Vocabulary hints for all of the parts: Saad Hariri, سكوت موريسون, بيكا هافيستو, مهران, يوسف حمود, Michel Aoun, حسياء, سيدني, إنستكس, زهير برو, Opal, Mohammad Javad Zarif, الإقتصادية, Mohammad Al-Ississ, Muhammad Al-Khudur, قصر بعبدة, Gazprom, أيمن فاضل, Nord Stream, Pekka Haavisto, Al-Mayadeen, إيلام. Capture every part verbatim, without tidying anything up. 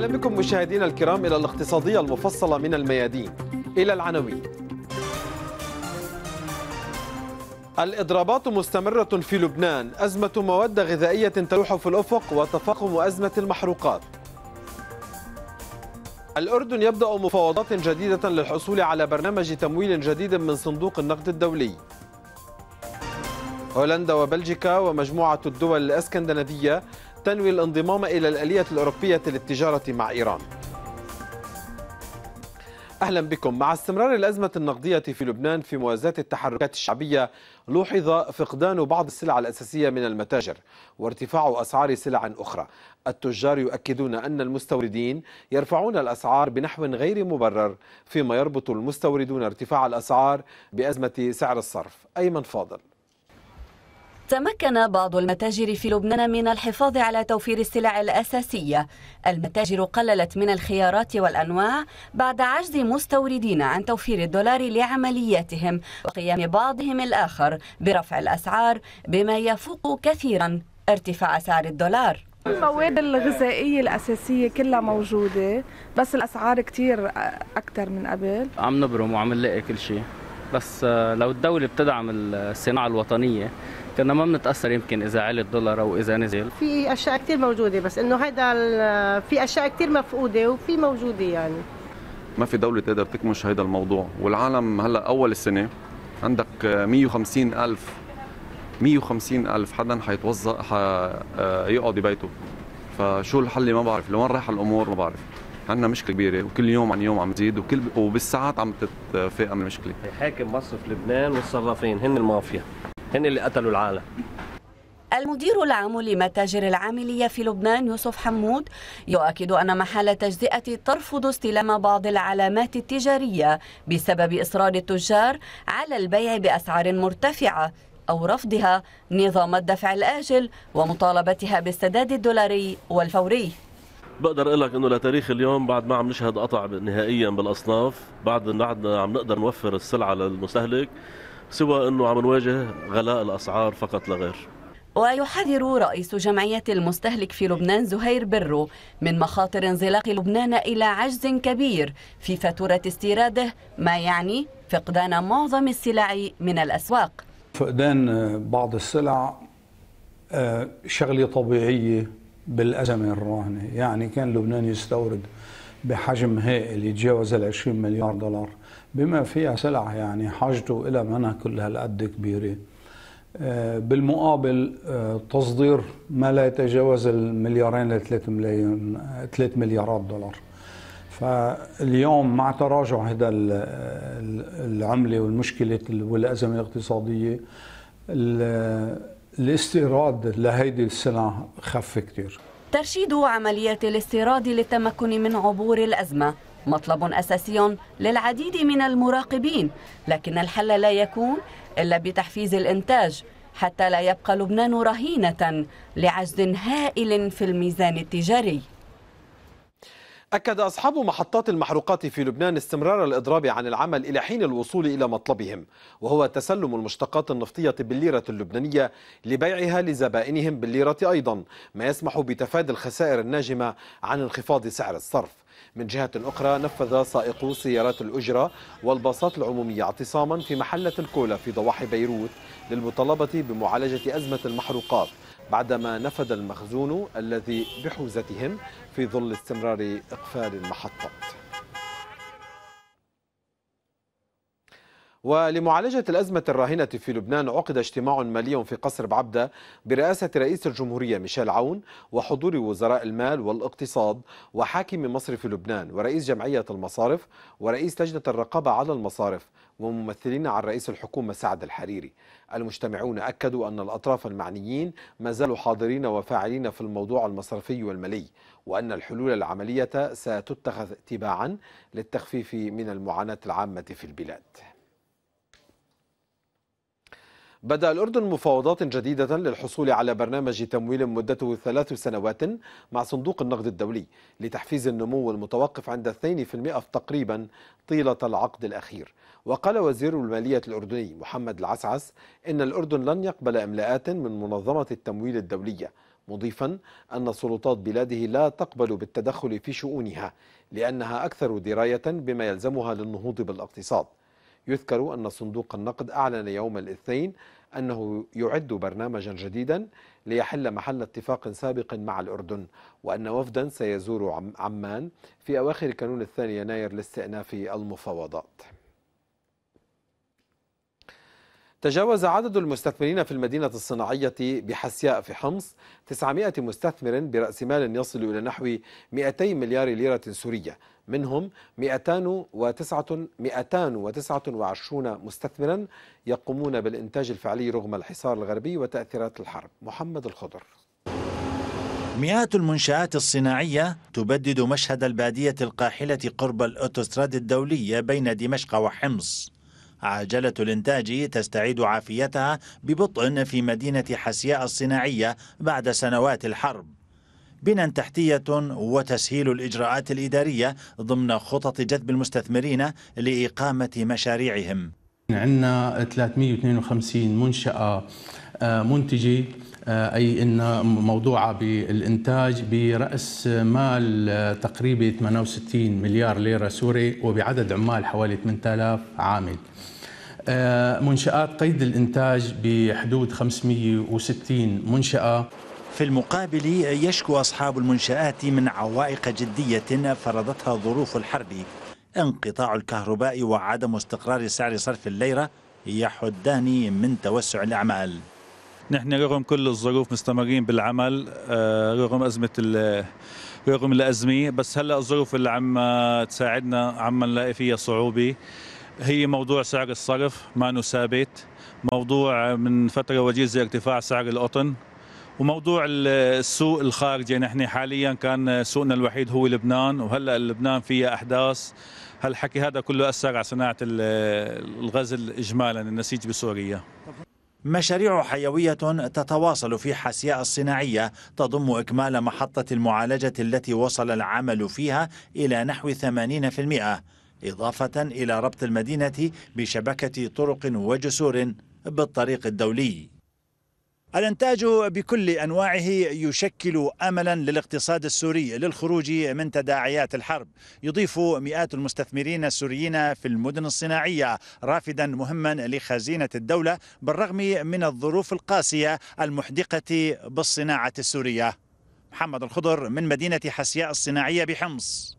أهلا بكم مشاهدينا الكرام إلى الاقتصادية المفصلة من الميادين. إلى العناوين: الإضرابات مستمرة في لبنان، أزمة مواد غذائية تلوح في الأفق وتفاقم أزمة المحروقات. الأردن يبدأ مفاوضات جديدة للحصول على برنامج تمويل جديد من صندوق النقد الدولي. هولندا وبلجيكا ومجموعة الدول الاسكندنافية تنوي الانضمام إلى الآلية الأوروبية للتجارة مع إيران. أهلا بكم. مع استمرار الأزمة النقدية في لبنان في موازاة التحركات الشعبية، لوحظ فقدان بعض السلع الأساسية من المتاجر وارتفاع أسعار سلع أخرى. التجار يؤكدون أن المستوردين يرفعون الأسعار بنحو غير مبرر، فيما يربط المستوردون ارتفاع الأسعار بأزمة سعر الصرف. أيمن فاضل. تمكن بعض المتاجر في لبنان من الحفاظ على توفير السلع الأساسية. المتاجر قللت من الخيارات والأنواع بعد عجز مستوردين عن توفير الدولار لعملياتهم وقيام بعضهم الآخر برفع الأسعار بما يفوق كثيرا ارتفاع سعر الدولار. المواد الغذائية الأساسية كلها موجودة، بس الأسعار كتير أكتر من قبل. عم نبرم وعم نلاقي كل شيء، بس لو الدولة بتدعم الصناعة الوطنية كنا ما بنتاثر، يمكن اذا عالي الدولار او اذا نزل. في اشياء كثير موجوده، بس انه هيدا في اشياء كثير مفقوده وفي موجوده، يعني ما في دوله تقدر تكمش هيدا الموضوع. والعالم هلا اول السنه عندك مية وخمسين ألف مية وخمسين ألف حدا حيتوظف، حيقعد ببيته. فشو الحل؟ ما بعرف لوين رايحه الامور، ما بعرف. عندنا مشكله كبيره وكل يوم عن يوم عم تزيد، وكل وبالساعات عم تتفاقم المشكله. حاكم مصرف لبنان والصرافين هن المافيا، هن اللي قتلوا العالم. المدير العام لمتاجر العاملية في لبنان يوسف حمود يؤكد أن محل تجزئة ترفض استلام بعض العلامات التجارية بسبب إصرار التجار على البيع بأسعار مرتفعة أو رفضها نظام الدفع الآجل ومطالبتها بالسداد الدولاري والفوري. بقدر اقول لك انه لتاريخ اليوم بعد ما عم نشهد قطع نهائيا بالاصناف، بعد ما عم نقدر نوفر السلعة للمستهلك، سوى أنه عم نواجه غلاء الأسعار فقط لا غير. ويحذر رئيس جمعية المستهلك في لبنان زهير برو من مخاطر انزلاق لبنان إلى عجز كبير في فاتورة استيراده، ما يعني فقدان معظم السلع من الأسواق. فقدان بعض السلع شغلة طبيعية بالأزمة الراهنة، يعني كان لبنان يستورد بحجم هائل يتجاوز ال عشرين مليار دولار، بما فيها سلع يعني حاجته إلى منها كل هالقد كبيرة. بالمقابل تصدير ما لا يتجاوز المليارين لثلاث ملايين ثلاث مليارات دولار. فاليوم مع تراجع هذا العملة والمشكلة والأزمة الاقتصادية، الاستيراد لهيدي السلع خف كتير. ترشيد عملية الاستيراد للتمكن من عبور الأزمة مطلب أساسي للعديد من المراقبين، لكن الحل لا يكون إلا بتحفيز الإنتاج حتى لا يبقى لبنان رهينة لعجز هائل في الميزان التجاري. أكد أصحاب محطات المحروقات في لبنان استمرار الإضراب عن العمل إلى حين الوصول إلى مطلبهم، وهو تسلم المشتقات النفطية بالليرة اللبنانية لبيعها لزبائنهم بالليرة أيضا، ما يسمح بتفادي الخسائر الناجمة عن انخفاض سعر الصرف. من جهة أخرى، نفذ سائقو سيارات الأجرة والباصات العمومية اعتصاما في محلة الكولا في ضواحي بيروت للمطالبة بمعالجة أزمة المحروقات، بعدما نفد المخزون الذي بحوزتهم في ظل استمرار إقفال المحطات. ولمعالجة الأزمة الراهنة في لبنان عقد اجتماع مالي في قصر بعبدة برئاسة رئيس الجمهورية ميشيل عون وحضور وزراء المال والاقتصاد وحاكم مصرف لبنان ورئيس جمعية المصارف ورئيس لجنة الرقابة على المصارف وممثلين عن رئيس الحكومة سعد الحريري. المجتمعون أكدوا أن الأطراف المعنيين ما زالوا حاضرين وفاعلين في الموضوع المصرفي والمالي، وأن الحلول العملية ستتخذ تباعا للتخفيف من المعاناة العامة في البلاد. بدأ الأردن مفاوضات جديدة للحصول على برنامج تمويل مدته ثلاث سنوات مع صندوق النقد الدولي لتحفيز النمو المتوقف عند اثنين بالمئة تقريبا طيلة العقد الأخير. وقال وزير المالية الأردني محمد العسعس إن الأردن لن يقبل إملاءات من منظمة التمويل الدولية، مضيفا أن سلطات بلاده لا تقبل بالتدخل في شؤونها لأنها أكثر دراية بما يلزمها للنهوض بالاقتصاد. يذكر أن صندوق النقد أعلن يوم الاثنين أنه يعد برنامجا جديدا ليحل محل اتفاق سابق مع الأردن، وأن وفدا سيزور عمان في أواخر كانون الثاني يناير لاستئناف المفاوضات. تجاوز عدد المستثمرين في المدينة الصناعية بحسياء في حمص تسعمائة مستثمر برأس مال يصل إلى نحو مئتي مليار ليرة سورية، منهم مئتين وتسعة وعشرين مستثمرا يقومون بالإنتاج الفعلي رغم الحصار الغربي وتأثيرات الحرب. محمد الخضر. مئات المنشآت الصناعية تبدد مشهد البادية القاحلة قرب الأوتوستراد الدولية بين دمشق وحمص. عجلة الإنتاج تستعيد عافيتها ببطء في مدينة حسياء الصناعية بعد سنوات الحرب. بنى تحتية وتسهيل الإجراءات الإدارية ضمن خطط جذب المستثمرين لإقامة مشاريعهم. عندنا ثلاثمائة واثنين وخمسين منشأة منتجة، أي أن موضوعة بالإنتاج برأس مال تقريبا ثمانية وستين مليار ليرة سوري وبعدد عمال حوالي ثمانية آلاف عامل. منشآت قيد الإنتاج بحدود خمسمائة وستين منشأة. في المقابل يشكو أصحاب المنشآت من عوائق جدية فرضتها ظروف الحرب. انقطاع الكهرباء وعدم استقرار سعر صرف الليرة يحدان من توسع الأعمال. نحن رغم كل الظروف مستمرين بالعمل، رغم أزمة رغم الأزمة، بس هلا الظروف اللي عم تساعدنا عم نلاقي فيها صعوبة هي موضوع سعر الصرف ما ثابت، موضوع من فترة وجيزة ارتفاع سعر القطن، وموضوع السوق الخارجي. نحن حاليا كان سوقنا الوحيد هو لبنان، وهلا لبنان فيها أحداث. هالحكي هذا كله أثر على صناعة الغزل إجمالا النسيج بسوريا. مشاريع حيوية تتواصل في حسياء الصناعية تضم إكمال محطة المعالجة التي وصل العمل فيها إلى نحو ثمانين بالمئة، إضافة إلى ربط المدينة بشبكة طرق وجسور بالطريق الدولي. الإنتاج بكل أنواعه يشكل أملا للاقتصاد السوري للخروج من تداعيات الحرب. يضيف مئات المستثمرين السوريين في المدن الصناعية، رافدا مهما لخزينة الدولة بالرغم من الظروف القاسية المحدقة بالصناعة السورية. محمد الخضر من مدينة حسياء الصناعية بحمص،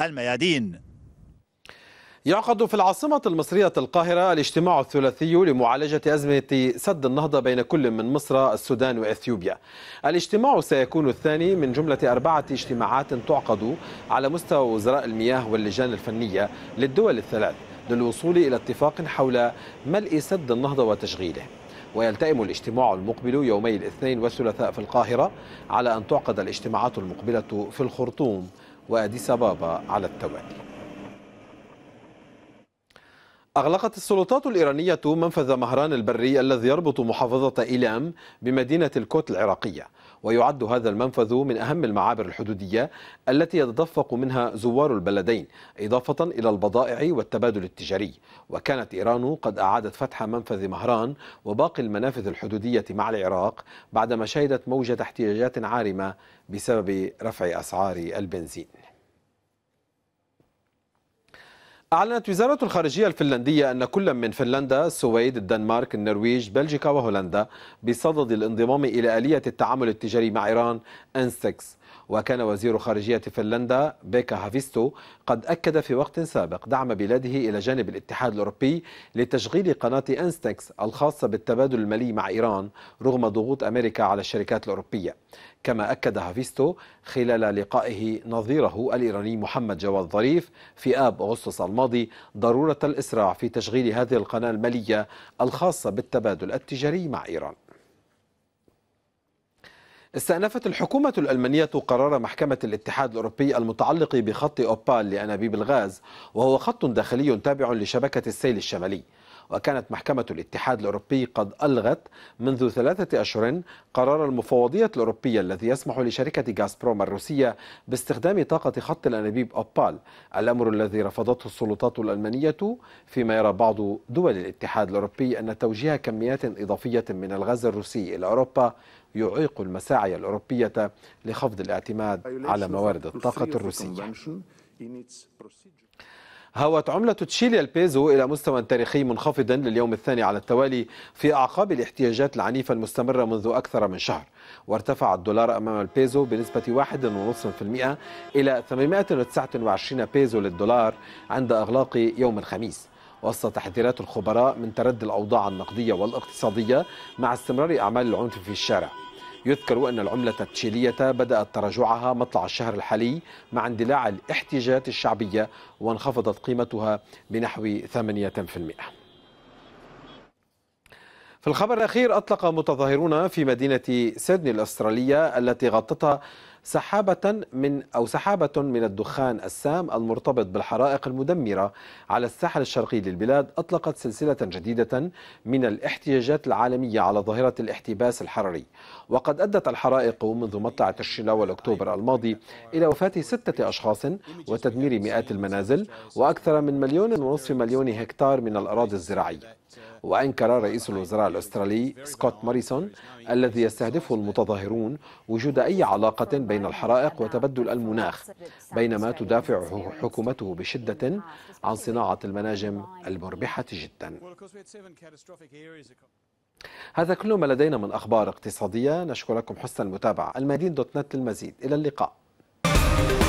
الميادين. يعقد في العاصمة المصرية القاهرة الاجتماع الثلاثي لمعالجة أزمة سد النهضة بين كل من مصر، السودان وإثيوبيا. الاجتماع سيكون الثاني من جملة أربعة اجتماعات تعقد على مستوى وزراء المياه واللجان الفنية للدول الثلاث للوصول إلى اتفاق حول ملء سد النهضة وتشغيله. ويلتئم الاجتماع المقبل يومي الاثنين والثلاثاء في القاهرة على أن تعقد الاجتماعات المقبلة في الخرطوم وأديس أبابا على التوالي. أغلقت السلطات الإيرانية منفذ مهران البري الذي يربط محافظة إيلام بمدينة الكوت العراقية، ويعد هذا المنفذ من أهم المعابر الحدودية التي يتدفق منها زوار البلدين، إضافة إلى البضائع والتبادل التجاري. وكانت إيران قد أعادت فتح منفذ مهران وباقي المنافذ الحدودية مع العراق بعدما شهدت موجة احتجاجات عارمة بسبب رفع أسعار البنزين. أعلنت وزارة الخارجية الفنلندية أن كل من فنلندا، السويد، الدنمارك، النرويج، بلجيكا وهولندا بصدد الانضمام إلى آلية التعامل التجاري مع إيران إنستكس. وكان وزير خارجية فنلندا بيكا هافيستو قد أكد في وقت سابق دعم بلاده إلى جانب الاتحاد الأوروبي لتشغيل قناة إنستكس الخاصة بالتبادل المالي مع إيران رغم ضغوط أمريكا على الشركات الأوروبية. كما أكد هافيستو خلال لقائه نظيره الإيراني محمد جواد ظريف في آب أغسطس الماضي ضرورة الإسراع في تشغيل هذه القناة المالية الخاصة بالتبادل التجاري مع إيران. استأنفت الحكومة الألمانية قرار محكمة الاتحاد الأوروبي المتعلق بخط أوبال لأنابيب الغاز، وهو خط داخلي تابع لشبكة السيل الشمالي. وكانت محكمة الاتحاد الأوروبي قد ألغت منذ ثلاثة أشهر قرار المفوضية الأوروبية الذي يسمح لشركة غازبروم الروسية باستخدام طاقة خط الأنابيب أوبال، الأمر الذي رفضته السلطات الألمانية، فيما يرى بعض دول الاتحاد الأوروبي أن توجيه كميات إضافية من الغاز الروسي إلى أوروبا يعيق المساعي الأوروبية لخفض الاعتماد على موارد الطاقة الروسية. هوت عملة تشيلي البيزو إلى مستوى تاريخي منخفض لليوم الثاني على التوالي في أعقاب الاحتياجات العنيفة المستمرة منذ أكثر من شهر، وارتفع الدولار أمام البيزو بنسبة واحد فاصلة خمسة بالمئة إلى ثمانمئة وتسعة وعشرين بيزو للدولار عند إغلاق يوم الخميس، وسط تحذيرات الخبراء من تردي الأوضاع النقدية والاقتصادية مع استمرار أعمال العنف في الشارع. يذكر أن العملة التشيلية بدأت تراجعها مطلع الشهر الحالي مع اندلاع الاحتجاجات الشعبية وانخفضت قيمتها بنحو ثمانية بالمئة. في الخبر الأخير، أطلق متظاهرون في مدينة سيدني الأسترالية التي غطتها سحابة من أو سحابة من الدخان السام المرتبط بالحرائق المدمرة على الساحل الشرقي للبلاد، أطلقت سلسلة جديدة من الاحتجاجات العالمية على ظاهرة الاحتباس الحراري، وقد أدت الحرائق منذ مطلع تشرين الأول أكتوبر الماضي إلى وفاة ستة أشخاص وتدمير مئات المنازل وأكثر من مليون ونصف مليون هكتار من الأراضي الزراعية. وأنكر رئيس الوزراء الأسترالي سكوت موريسون الذي يستهدفه المتظاهرون وجود أي علاقة بين الحرائق وتبدل المناخ، بينما تدافع حكومته بشدة عن صناعة المناجم المربحة جدا. هذا كل ما لدينا من أخبار اقتصادية، نشكركم حسن المتابعة. الميادين دوت نت للمزيد، إلى اللقاء.